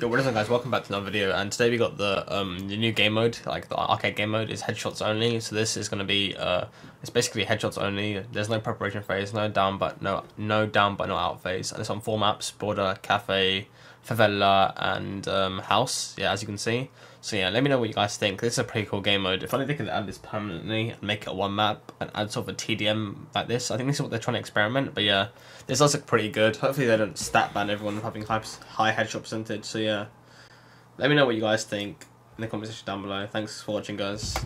Yo, what is up guys, welcome back to another video, and today we got the new game mode, like the arcade game mode is headshots only. So this is going to be, it's basically headshots only. There's no preparation phase, no down but not out phase, and it's on 4 maps: Border, Cafe, Favela and House, yeah, as you can see. So yeah, let me know what you guys think. This is a pretty cool game mode. If only they could add this permanently and make it 1 map and add sort of a TDM like this. I think this is what they're trying to experiment, but yeah, this does look pretty good. Hopefully they don't stat ban everyone having high headshot percentage. So yeah, let me know what you guys think in the comment section down below. Thanks for watching guys.